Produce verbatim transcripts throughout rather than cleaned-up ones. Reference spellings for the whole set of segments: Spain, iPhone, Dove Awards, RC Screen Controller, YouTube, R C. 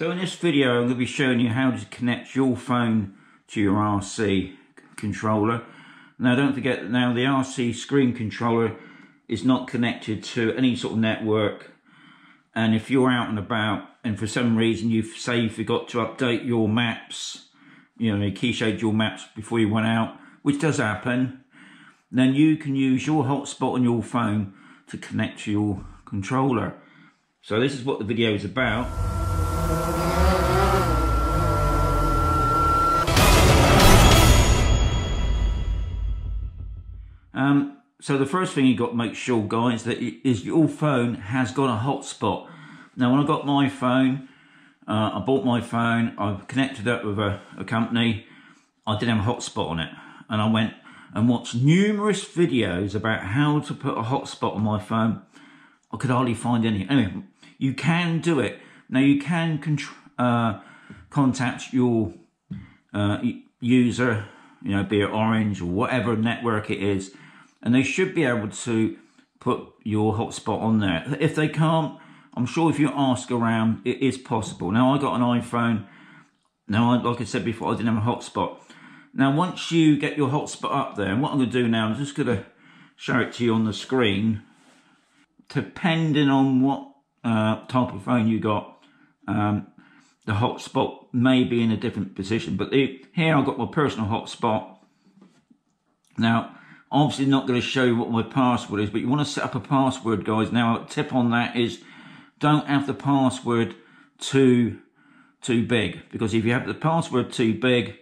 So in this video I'm going to be showing you how to connect your phone to your R C controller. Now don't forget that now the R C screen controller is not connected to any sort of network, and if you're out and about and for some reason you say you forgot to update your maps, you know, you keyshaded your maps before you went out, which does happen, then you can use your hotspot on your phone to connect to your controller. So this is what the video is about. Um, so the first thing you got to make sure, guys, that is your phone has got a hotspot. Now, when I got my phone, uh, I bought my phone, I connected up with a, a company, I didn't have a hotspot on it, and I went and watched numerous videos about how to put a hotspot on my phone. I could hardly find any. Anyway, you can do it. Now you can contr uh, contact your uh, user, you know, be it Orange or whatever network it is, and they should be able to put your hotspot on there. If they can't, I'm sure if you ask around, it is possible. Now I got an iPhone. Now, I, like I said before, I didn't have a hotspot. Now, once you get your hotspot up there, and what I'm going to do now, I'm just going to show it to you on the screen. Depending on what uh, type of phone you got, um, the hotspot may be in a different position, but the, here I've got my personal hotspot. Now, obviously not going to show you what my password is, but you want to set up a password, guys. Now, a tip on that is don't have the password too too big, because if you have the password too big,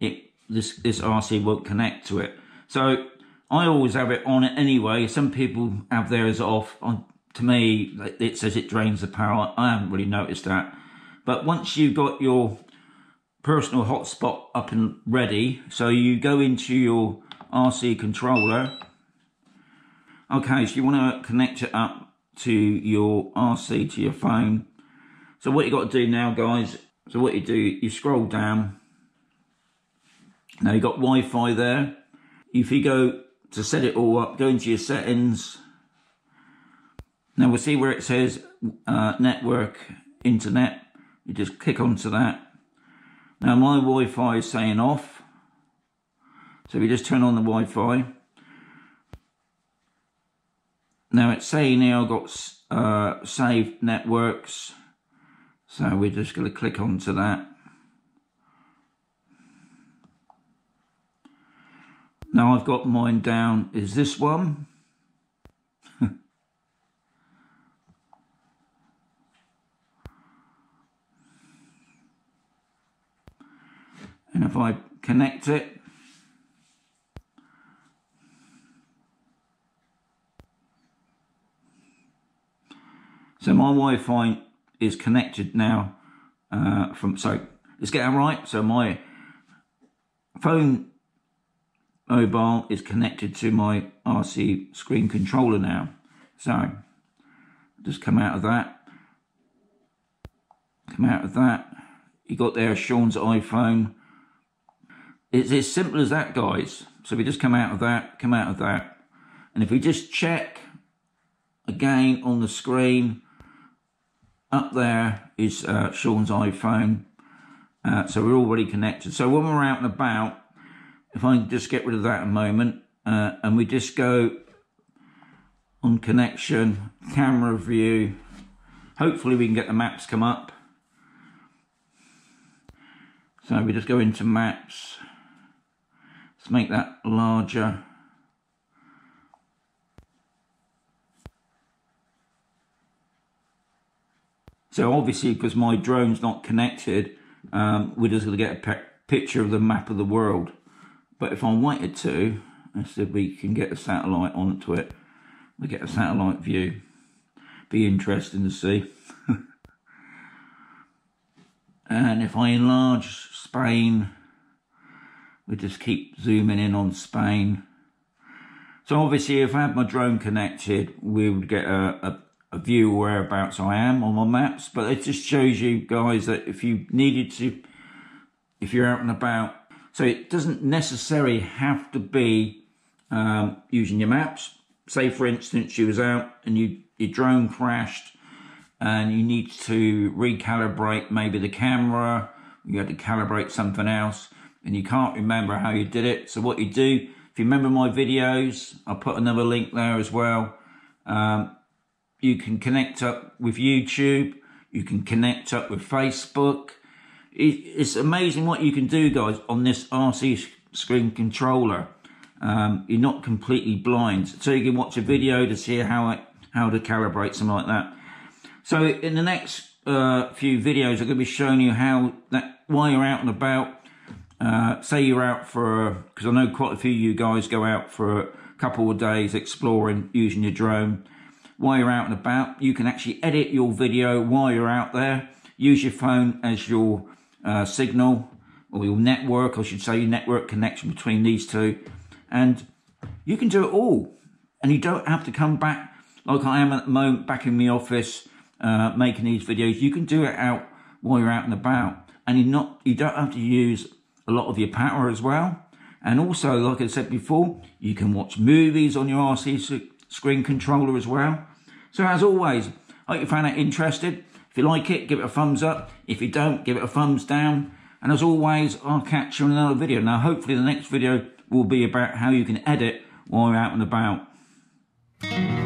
it this this R C won't connect to it. So I always have it on it anyway. Some people have theirs off. On, to me, it says it drains the power. I haven't really noticed that. But once you've got your personal hotspot up and ready, so you go into your R C controller. Okay, so you want to connect it up to your R C, to your phone. So what you got to do now, guys, so what you do, you scroll down. Now you've got Wi-Fi there. If you go to set it all up, go into your settings. Now we'll see where it says uh, network, internet. You just click onto that. Now my Wi-Fi is saying off, so we just turn on the Wi-Fi. Now it's saying here I've got uh, saved networks, so we're just going to click onto that. Now I've got mine down is this one. And if I connect it, so my Wi-Fi is connected now. Uh, from so let's get that right. So my phone mobile is connected to my R C screen controller now. So just come out of that. Come out of that. You got there Sean's iPhone. It's as simple as that, guys. So we just come out of that, come out of that. And if we just check again on the screen, up there is uh, Sean's iPhone. Uh, so we're already connected. So when we're out and about, if I can just get rid of that a moment, uh, and we just go on connection, camera view. Hopefully we can get the maps come up. So we just go into maps. Let's make that larger. So obviously, because my drone's not connected, um, we're just going to get a picture of the map of the world. But if I wanted to, let's see if we can get a satellite onto it. We get a satellite view. Be interesting to see. And if I enlarge Spain, we just keep zooming in on Spain. So obviously if I had my drone connected, we would get a, a, a view whereabouts I am on my maps. But it just shows you, guys, that if you needed to, if you're out and about, so it doesn't necessarily have to be um, using your maps. Say for instance you was out and you, your drone crashed and you need to recalibrate maybe the camera, you had to calibrate something else, and you can't remember how you did it. So what you do, if you remember my videos, I'll put another link there as well. Um, you can connect up with YouTube, you can connect up with Facebook. It's amazing what you can do, guys, on this R C Screen Controller. Um, you're not completely blind, so you can watch a video to see how it, how to calibrate something like that. So in the next uh, few videos, I'm going to be showing you how that while you're out and about. Uh, say you're out for, because I know quite a few of you guys go out for a couple of days exploring using your drone. While you're out and about, you can actually edit your video while you're out there. Use your phone as your Uh, signal, or your network, I should say, your network connection between these two, and you can do it all, and you don't have to come back like I am at the moment back in the office uh, making these videos. You can do it out while you're out and about, and you're not you don't have to use a lot of your power as well. And also, like I said before, you can watch movies on your R C Screen Controller as well. So as always, I hope you found that interesting. If you like it, give it a thumbs up. If you don't, give it a thumbs down. And as always, I'll catch you in another video. Now, hopefully the next video will be about how you can edit while you're out and about.